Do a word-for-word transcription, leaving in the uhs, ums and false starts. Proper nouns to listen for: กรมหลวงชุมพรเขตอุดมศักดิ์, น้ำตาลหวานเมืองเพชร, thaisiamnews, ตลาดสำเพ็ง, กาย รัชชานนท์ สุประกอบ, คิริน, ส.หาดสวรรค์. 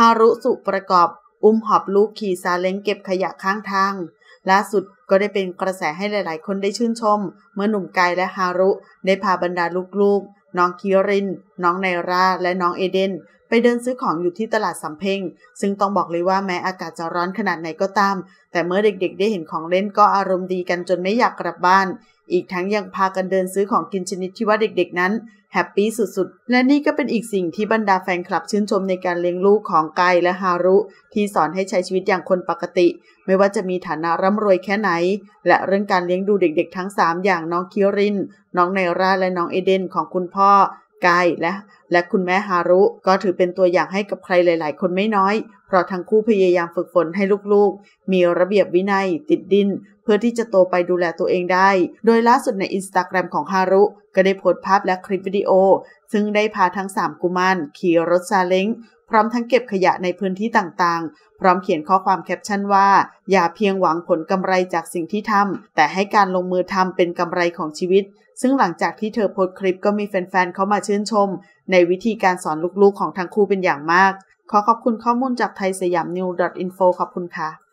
ฮารุสุประกอบอุ้มหอบลูกขี่ซาเล้งเก็บขยะข้างทางล่าสุดก็ได้เป็นกระแสให้หลายๆคนได้ชื่นชมเมื่อหนุ่มกายและฮารุได้พาบรรดาลูกๆน้องคิรินน้องไนราและน้องเอเดนไปเดินซื้อของอยู่ที่ตลาดสำเพ็งซึ่งต้องบอกเลยว่าแม้อากาศจะร้อนขนาดไหนก็ตามแต่เมื่อเด็กๆได้เห็นของเล่นก็อารมณ์ดีกันจนไม่อยากกลับบ้านอีกทั้งยังพากันเดินซื้อของกินชนิดที่ว่าเด็กๆนั้นแฮปปี้สุดๆและนี่ก็เป็นอีกสิ่งที่บรรดาแฟนคลับชื่นชมในการเลี้ยงลูกของกายและฮารุที่สอนให้ใช้ชีวิตอย่างคนปกติไม่ว่าจะมีฐานะร่ำรวยแค่ไหนและเรื่องการเลี้ยงดูเด็กๆทั้งสามอย่างน้องคิรินน้องไนราและน้องเอเดนของคุณพ่อกายและและคุณแม่ฮารุก็ถือเป็นตัวอย่างให้กับใครหลายๆคนไม่น้อยเพราะทั้งคู่พยายามฝึกฝนให้ลูกๆมีระเบียบวินัยติดดินเพื่อที่จะโตไปดูแลตัวเองได้โดยล่าสุดในอินสตาแกรมของฮารุก็ได้โพสต์ภาพและคลิปวิดีโอซึ่งได้พาทั้งสามกุมารขี่รถซาเล้งพร้อมทั้งเก็บขยะในพื้นที่ต่างๆพร้อมเขียนข้อความแคปชั่นว่าอย่าเพียงหวังผลกำไรจากสิ่งที่ทำแต่ให้การลงมือทำเป็นกำไรของชีวิตซึ่งหลังจากที่เธอโพสต์คลิปก็มีแฟนๆเข้ามาชื่นชมในวิธีการสอนลูกๆของทั้งคู่เป็นอย่างมากขอขอบคุณข้อมูลจากไทยสยามนิวส์ ดอท อินโฟ ขอบคุณค่ะ